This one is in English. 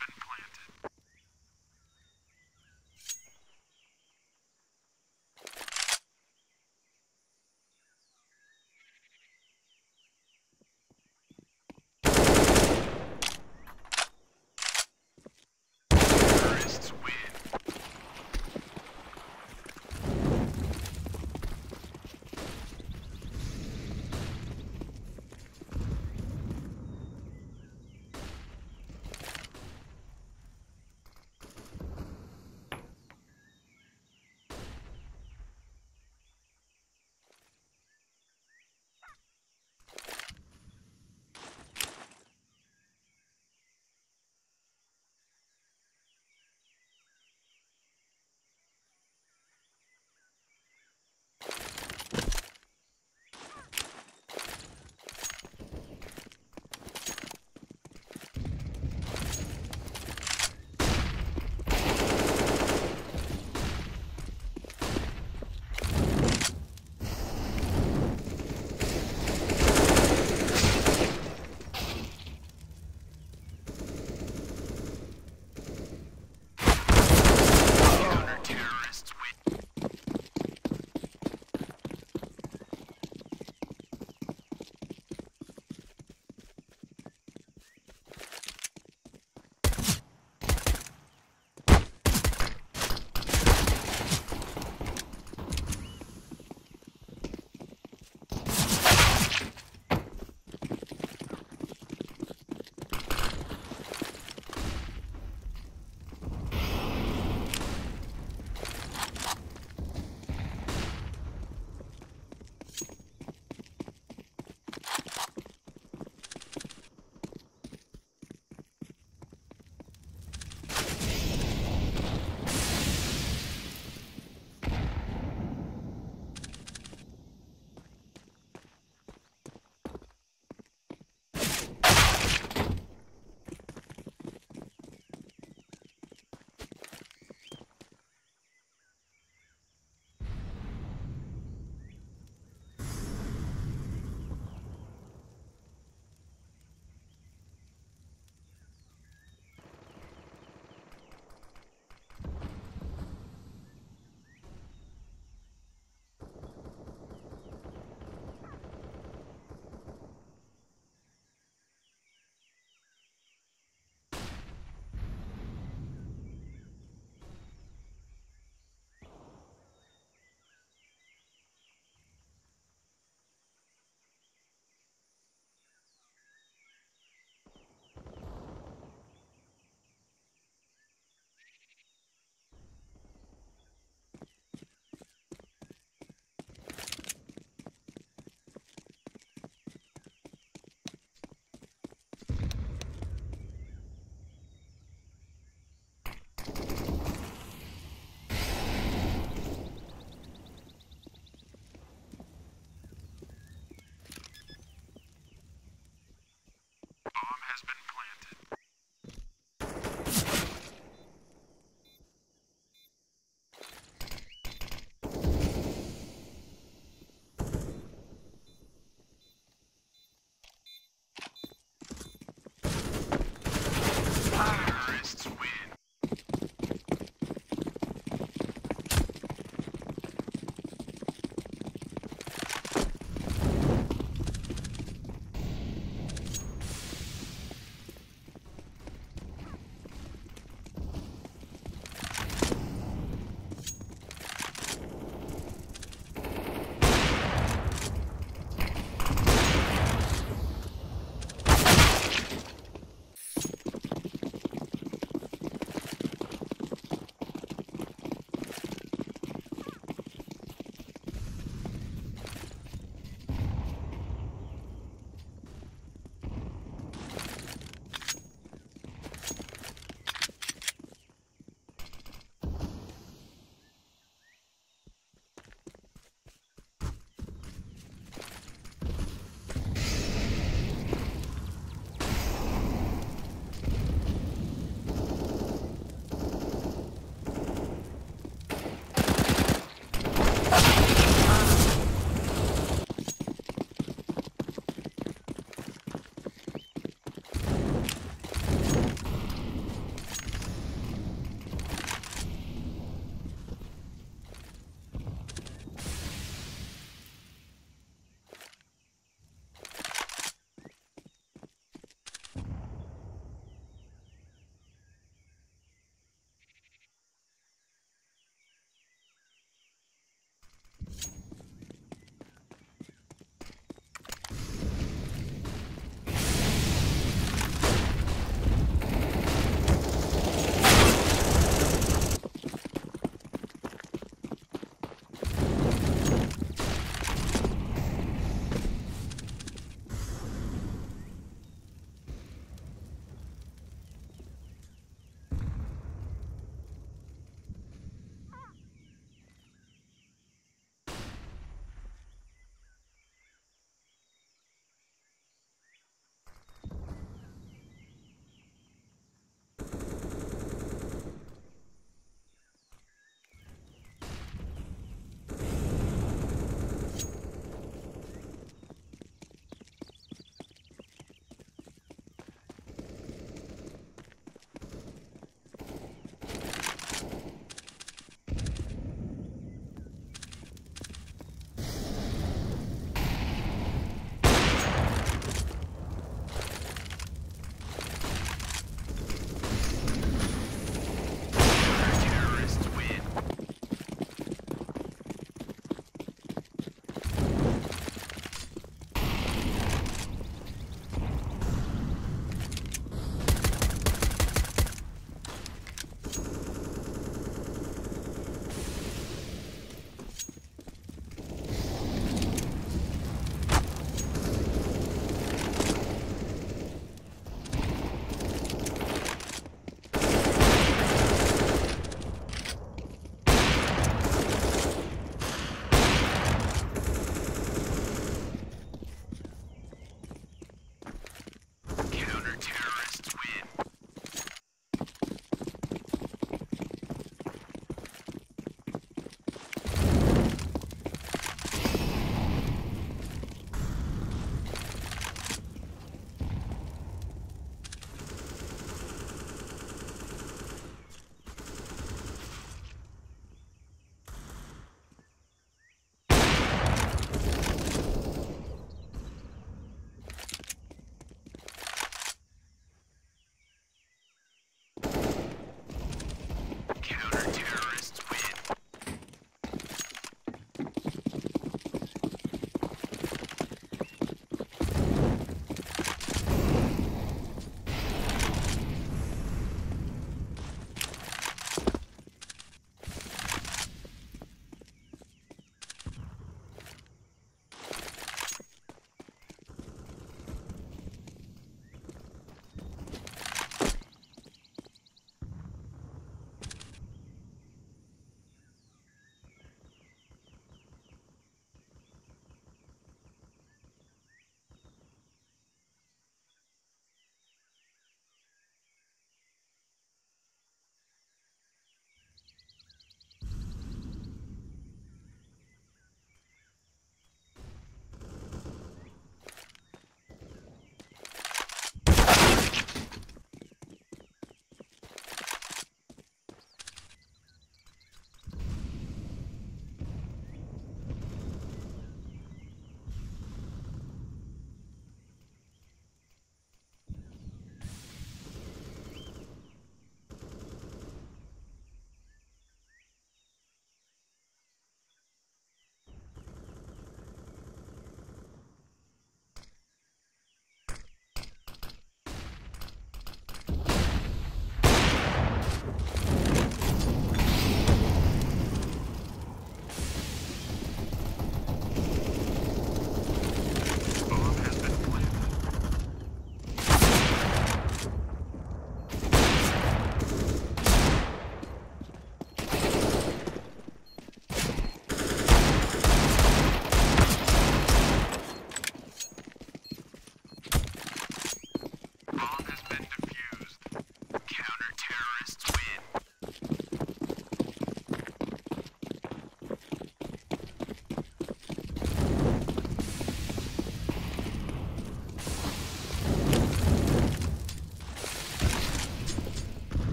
has been